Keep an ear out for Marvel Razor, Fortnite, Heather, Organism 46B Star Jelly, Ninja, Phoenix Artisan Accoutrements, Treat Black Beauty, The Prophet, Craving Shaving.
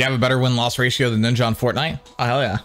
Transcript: You have a better win-loss ratio than Ninja on Fortnite? Oh, hell yeah.